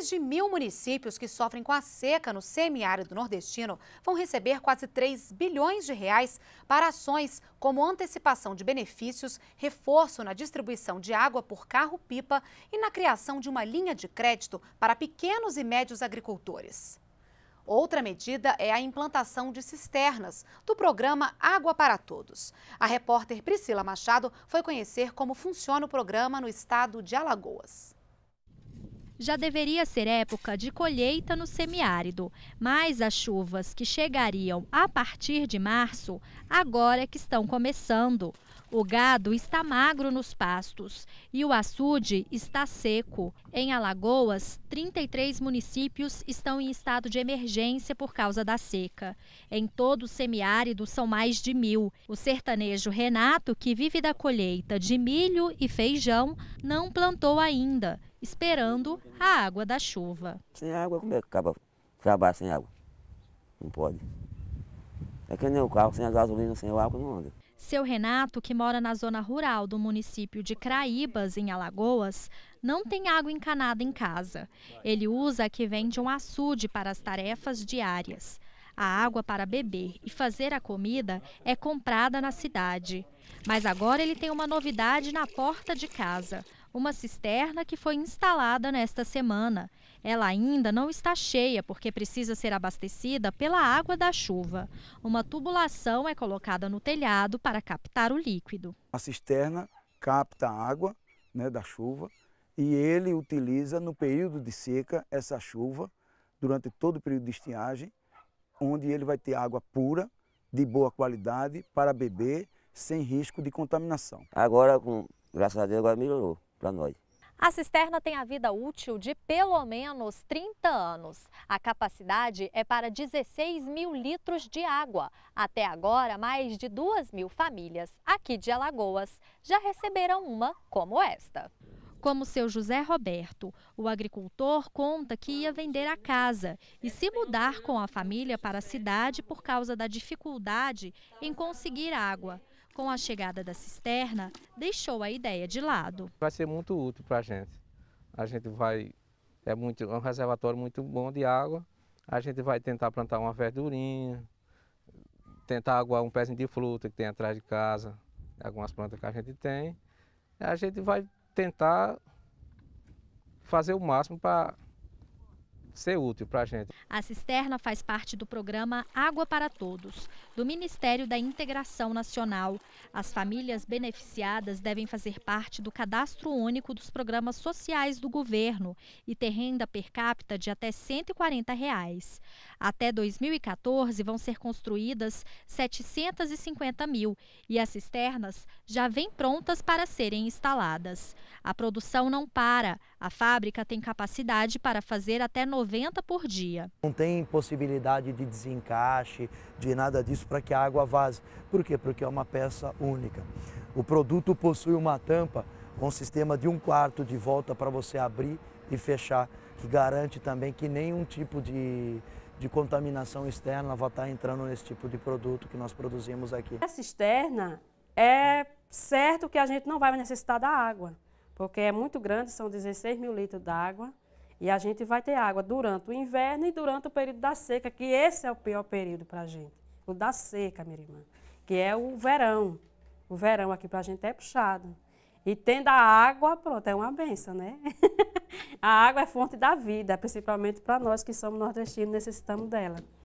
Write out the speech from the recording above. Mais de 1.000 municípios que sofrem com a seca no semiárido nordestino vão receber quase R$ 3 bilhões para ações como antecipação de benefícios, reforço na distribuição de água por carro-pipa e na criação de uma linha de crédito para pequenos e médios agricultores. Outra medida é a implantação de cisternas do programa Água para Todos. A repórter Priscila Machado foi conhecer como funciona o programa no estado de Alagoas. Já deveria ser época de colheita no semiárido, mas as chuvas que chegariam a partir de março, agora é que estão começando. O gado está magro nos pastos e o açude está seco. Em Alagoas, 33 municípios estão em estado de emergência por causa da seca. Em todo o semiárido são mais de 1.000. O sertanejo Renato, que vive da colheita de milho e feijão, não plantou ainda, esperando a água da chuva. Sem água, como é que acaba trabalhar sem água? Não pode. É que nem o carro, sem a gasolina, sem a água, não anda. Seu Renato, que mora na zona rural do município de Craíbas, em Alagoas, não tem água encanada em casa. Ele usa a que vem de um açude para as tarefas diárias. A água para beber e fazer a comida é comprada na cidade. Mas agora ele tem uma novidade na porta de casa. Uma cisterna que foi instalada nesta semana. Ela ainda não está cheia porque precisa ser abastecida pela água da chuva. Uma tubulação é colocada no telhado para captar o líquido. A cisterna capta a água, da chuva, e ele utiliza no período de seca essa chuva durante todo o período de estiagem, onde ele vai ter água pura, de boa qualidade, para beber, sem risco de contaminação. Agora, graças a Deus, agora melhorou. A cisterna tem a vida útil de pelo menos 30 anos. A capacidade é para 16.000 litros de água. Até agora, mais de 2.000 famílias aqui de Alagoas já receberam uma como esta. Como seu José Roberto, o agricultor conta que ia vender a casa e se mudar com a família para a cidade por causa da dificuldade em conseguir água. Com a chegada da cisterna, deixou a ideia de lado. Vai ser muito útil para a gente. É um reservatório muito bom de água. A gente vai tentar plantar uma verdurinha, tentar aguar um pezinho de fruta que tem atrás de casa, algumas plantas que a gente tem. A gente vai tentar fazer o máximo para ser útil para a gente. A cisterna faz parte do programa Água para Todos, do Ministério da Integração Nacional. As famílias beneficiadas devem fazer parte do cadastro único dos programas sociais do governo e ter renda per capita de até R$ 140. Até 2014 vão ser construídas 750 mil e as cisternas já vêm prontas para serem instaladas. A produção não para. A fábrica tem capacidade para fazer até 90 por dia. Não tem possibilidade de desencaixe, de nada disso para que a água vaze. Por quê? Porque é uma peça única. O produto possui uma tampa com sistema de 1/4 de volta para você abrir e fechar, que garante também que nenhum tipo de contaminação externa vai estar entrando nesse tipo de produto que nós produzimos aqui. A cisterna é certo que a gente não vai necessitar da água, porque é muito grande, são 16.000 litros d'água. E a gente vai ter água durante o inverno e durante o período da seca, que esse é o pior período para a gente, o da seca, minha irmã, que é o verão. O verão aqui para a gente é puxado. E tendo a água, pronto, é uma benção, né? A água é fonte da vida, principalmente para nós que somos nordestinos, necessitamos dela.